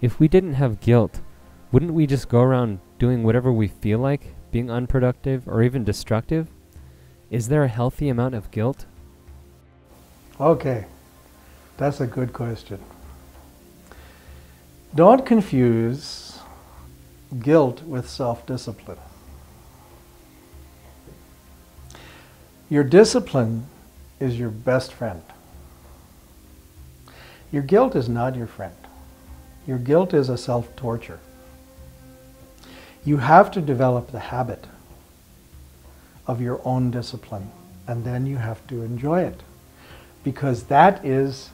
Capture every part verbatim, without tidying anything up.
If we didn't have guilt, wouldn't we just go around doing whatever we feel like, being unproductive or even destructive? Is there a healthy amount of guilt? Okay, that's a good question. Don't confuse guilt with self-discipline. Your discipline is your best friend. Your guilt is not your friend. Your guilt is a self-torture. You have to develop the habit of your own discipline, and then you have to enjoy it, because that is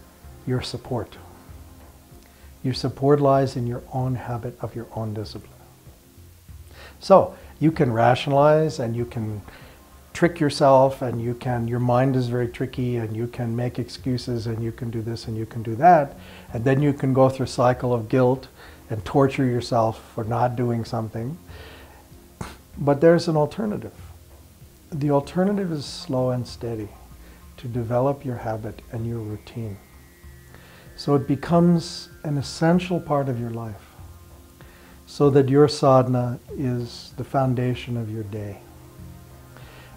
your support. Your support lies in your own habit of your own discipline. So you can rationalize and you can trick yourself and you can, your mind is very tricky and you can make excuses and you can do this and you can do that. And then you can go through a cycle of guilt and torture yourself for not doing something. But there's an alternative. The alternative is slow and steady, to develop your habit and your routine. So it becomes an essential part of your life, so that your sadhana is the foundation of your day.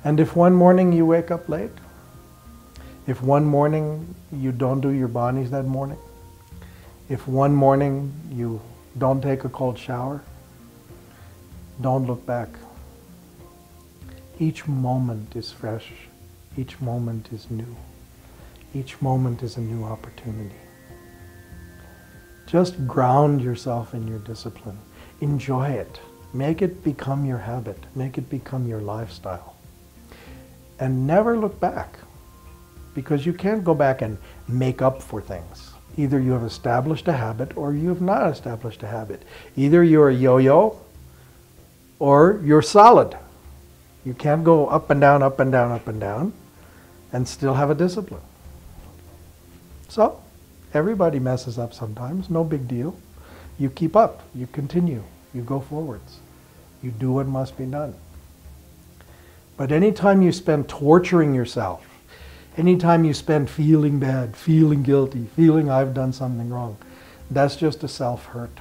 And if one morning you wake up late, if one morning you don't do your bani's that morning, if one morning you don't take a cold shower, don't look back. Each moment is fresh, each moment is new, each moment is a new opportunity. Just ground yourself in your discipline, enjoy it, make it become your habit, make it become your lifestyle. And never look back, because you can't go back and make up for things. Either you have established a habit or you have not established a habit. Either you're a yo-yo or you're solid. You can't go up and down, up and down, up and down and still have a discipline. So everybody messes up sometimes, no big deal. You keep up, you continue, you go forwards. You do what must be done. But anytime you spend torturing yourself, anytime you spend feeling bad, feeling guilty, feeling I've done something wrong, that's just a self-hurt.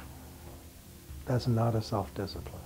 That's not a self-discipline.